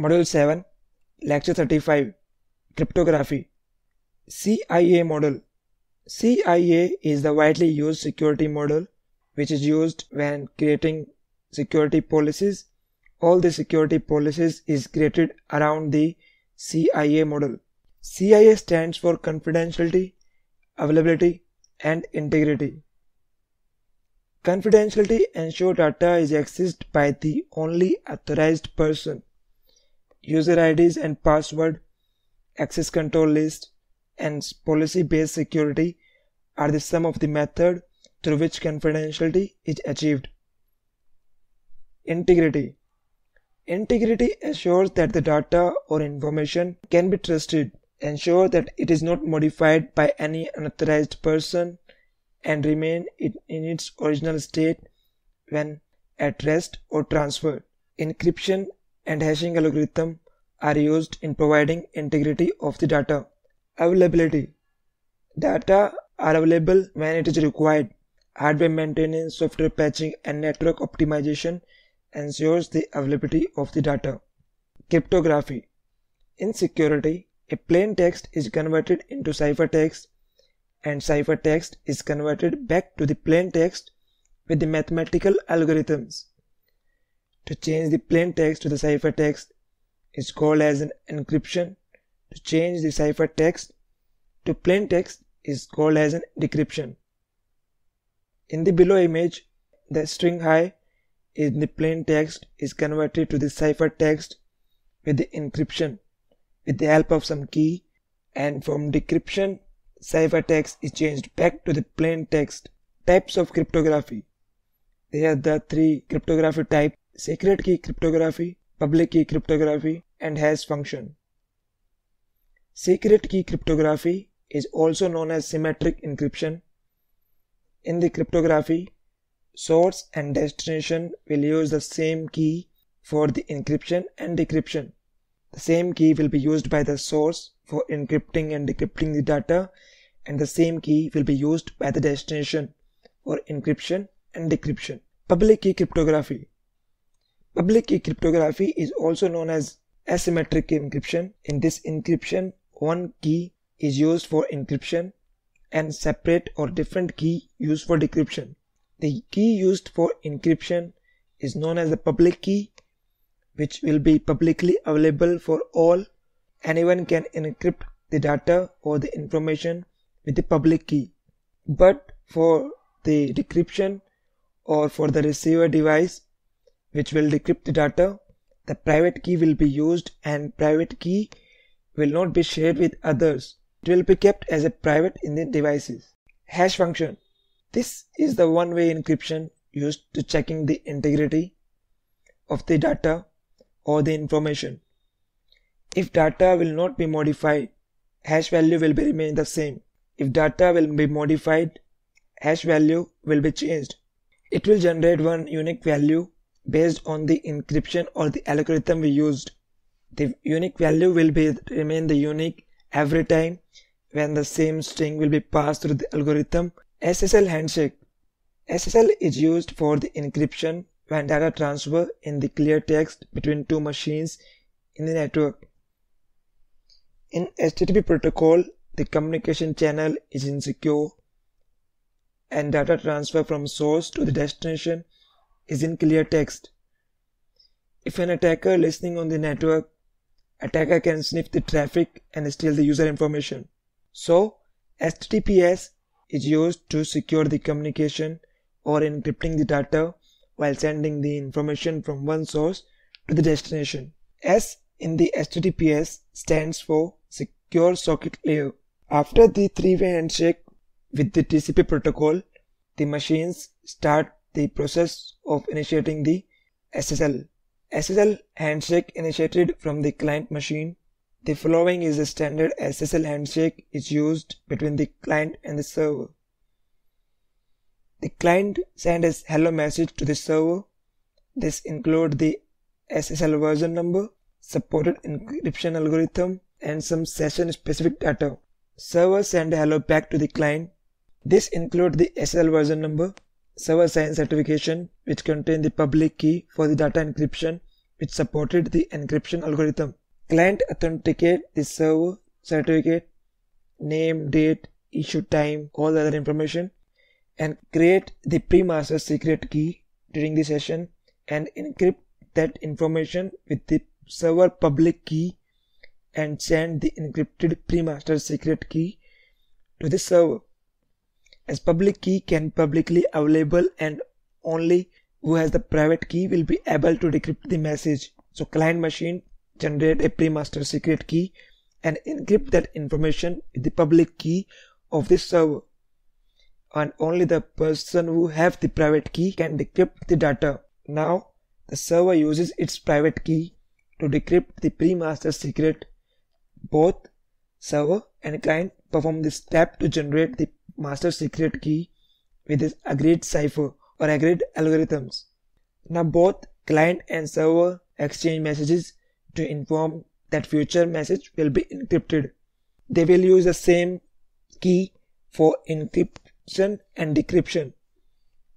Module 7, Lecture 35, Cryptography, CIA model. CIA is the widely used security model which is used when creating security policies. All the security policies is created around the CIA model. CIA stands for confidentiality, availability and integrity. Confidentiality ensures data is accessed by the only authorized person. User IDs and password, access control list, and policy-based security are the sum of the method through which confidentiality is achieved. Integrity. Integrity assures that the data or information can be trusted, ensure that it is not modified by any unauthorized person, and remain in its original state when at rest or transferred. Encryption and hashing algorithm are used in providing integrity of the data. Availability. Data are available when it is required. Hardware maintenance, software patching, and network optimization ensures the availability of the data. Cryptography. In security, a plain text is converted into ciphertext, and ciphertext is converted back to the plain text with the mathematical algorithms. To change the plain text to the ciphertext is called as an encryption. To change the ciphertext to plain text is called as an decryption. In the below image, the string "hi" in the plain text is converted to the ciphertext with the encryption with the help of some key, and from decryption ciphertext is changed back to the plain text. Types of cryptography. There are the three cryptography types: secret key cryptography, public key cryptography, and hash function. Secret key cryptography is also known as symmetric encryption. In the cryptography, source and destination will use the same key for the encryption and decryption. The same key will be used by the source for encrypting and decrypting the data, and the same key will be used by the destination for encryption and decryption. Public key cryptography. Public key cryptography is also known as asymmetric encryption. In this encryption, one key is used for encryption and separate or different key used for decryption. The key used for encryption is known as the public key, which will be publicly available for all. Anyone can encrypt the data or the information with the public key. But for the decryption or for the receiver device, which will decrypt the data, the private key will be used, and private key will not be shared with others. It will be kept as a private in the devices. Hash function. This is the one-way encryption used to checking the integrity of the data or the information. If data will not be modified, hash value will remain the same. If data will be modified, hash value will be changed. It will generate one unique value based on the encryption or the algorithm we used. The unique value will remain the unique every time when the same string will be passed through the algorithm. SSL handshake. SSL is used for the encryption when data transfer in the clear text between two machines in the network. In HTTP protocol, the communication channel is insecure and data transfer from source to the destination is in clear text. If an attacker listening on the network, attacker can sniff the traffic and steal the user information. So, HTTPS is used to secure the communication or encrypting the data while sending the information from one source to the destination. S in the HTTPS stands for Secure Socket Layer. After the three-way handshake with the TCP protocol, the machines start the process of initiating the SSL. SSL handshake initiated from the client machine. The following is the standard SSL handshake is used between the client and the server. The client sends a hello message to the server. This includes the SSL version number, supported encryption algorithm, and some session specific data. Server sends a hello back to the client. This includes the SSL version number, server sign certification which contains the public key for the data encryption which supported the encryption algorithm. Client authenticated the server certificate, name, date, issue time, all the other information, and create the pre-master secret key during the session and encrypt that information with the server public key and send the encrypted pre-master secret key to the server. As public key can publicly available and only who has the private key will be able to decrypt the message. So client machine generate a pre-master secret key and encrypt that information with the public key of the server, and only the person who have the private key can decrypt the data. Now the server uses its private key to decrypt the pre-master secret. Both server and client perform this step to generate the master secret key with its agreed cipher or agreed algorithms. Now both client and server exchange messages to inform that future message will be encrypted. They will use the same key for encryption and decryption.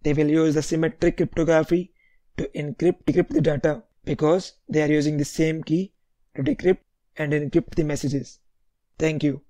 They will use the symmetric cryptography to decrypt the data, because they are using the same key to decrypt and encrypt the messages. Thank you.